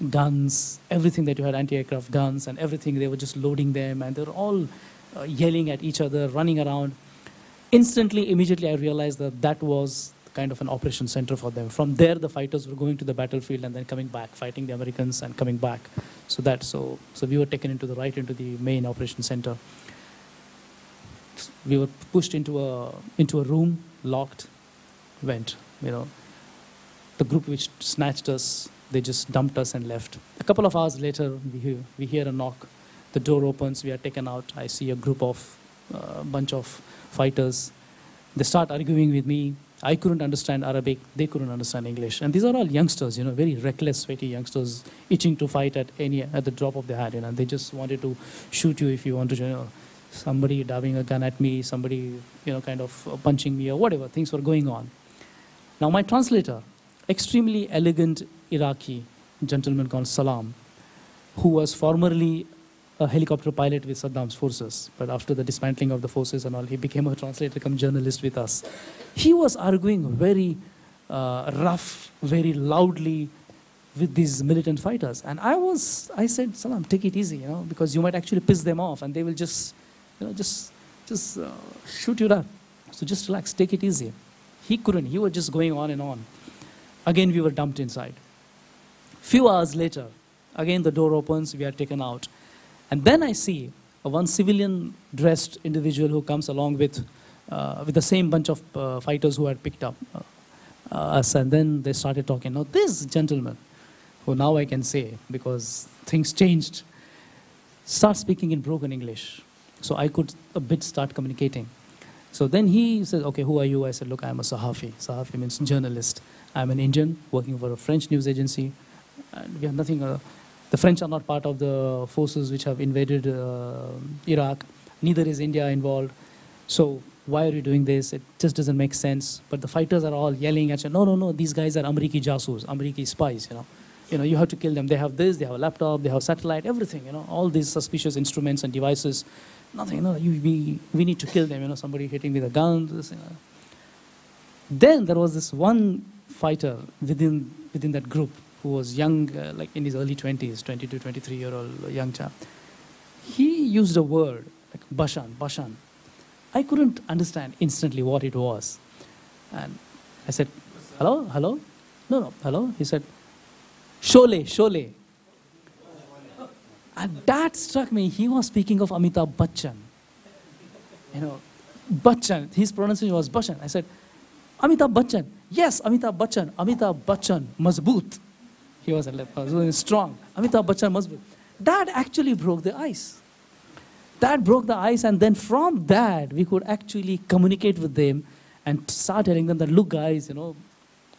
guns, everything that you had, anti-aircraft guns and everything. They were just loading them, and they were all uh, yelling at each other, running around. Instantly, immediately, I realized that that was kind of an operation center for them. From there, the fighters were going to the battlefield and then coming back, fighting the Americans and coming back. So that, so, so we were taken into the right into the main operation center. We were pushed into a into a room, locked, went. You know, the group which snatched us, they just dumped us and left. A couple of hours later, we hear, we hear a knock. The door opens. We are taken out. I see a group of uh, bunch of fighters. They start arguing with me. I couldn't understand Arabic. They couldn't understand English. And these are all youngsters, you know, very reckless, sweaty youngsters, itching to fight at any at the drop of their hat. You know, they just wanted to shoot you if you want to. You know, somebody diving a gun at me, somebody, you know, kind of punching me or whatever, things were going on. Now my translator, extremely elegant Iraqi gentleman called Salam, who was formerly a helicopter pilot with Saddam's forces, but after the dismantling of the forces and all, he became a translator, became a journalist with us. He was arguing very uh, rough, very loudly with these militant fighters. And I was, I said, Salam, take it easy, you know, because you might actually piss them off and they will just, you know, just, just uh, shoot you up. So just relax, take it easy. He couldn't. He was just going on and on. Again, we were dumped inside. Few hours later, again the door opens, we are taken out. And then I see a one civilian-dressed individual who comes along with, uh, with the same bunch of uh, fighters who had picked up uh, us. And then they started talking. Now this gentleman, who now I can say because things changed, starts speaking in broken English. So I could a bit start communicating. So then he said, okay, who are you? I said, look, I'm a Sahafi. Sahafi means journalist. I'm an Indian working for a French news agency. And we have nothing. Uh, The French are not part of the forces which have invaded uh, Iraq. Neither is India involved. So why are you doing this? It just doesn't make sense. But the fighters are all yelling at you, no, no, no, these guys are Ameriki jasus, Ameriki spies, you know. You know, you have to kill them. They have this, they have a laptop, they have satellite, everything, you know, all these suspicious instruments and devices. Nothing, you know, you, we, we need to kill them, you know, somebody hitting with a gun. This, you know. Then there was this one fighter within, within that group who was young, uh, like in his early twenties, twenty-two, twenty-three-year-old young chap. He used a word, like Bashan, Bashan. I couldn't understand instantly what it was. And I said, hello, hello? No, no, hello? He said, Sholay, Sholay. And that struck me. He was speaking of Amitabh Bachchan. You know, Bachchan. His pronunciation was Bachchan. I said, Amitabh Bachchan. Yes, Amitabh Bachchan. Amitabh Bachchan, mazboot. He was strong. Amitabh Bachchan, mazboot. That actually broke the ice. That broke the ice, and then from that, we could actually communicate with them and start telling them that, look, guys, you know,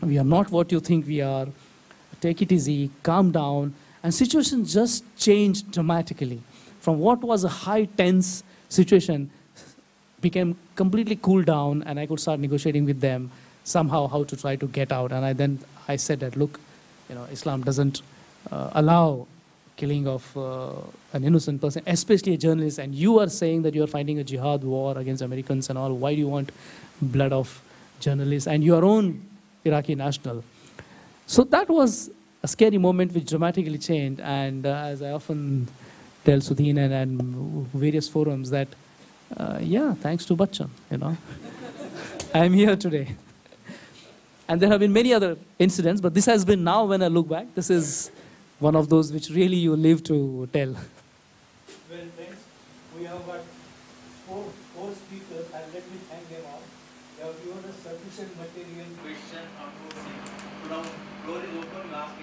we are not what you think we are. Take it easy, calm down. And situation just changed dramatically. From what was a high tense situation, became completely cooled down, and I could start negotiating with them somehow how to try to get out. And I then I said that, look, you know, Islam doesn't uh, allow killing of uh, an innocent person, especially a journalist. And you are saying that you are fighting a jihad war against Americans and all. Why do you want blood of journalists and your own Iraqi national? So that was a scary moment which dramatically changed, and uh, as I often tell Sudheen and, and various forums that, uh, yeah, thanks to Bachchan, you know, I'm here today. And there have been many other incidents, but this has been now, when I look back, this is one of those which really you live to tell. Well, thanks. We have got four, four speakers, and let me thank them all. They have given us sufficient material, question, and glory is open, last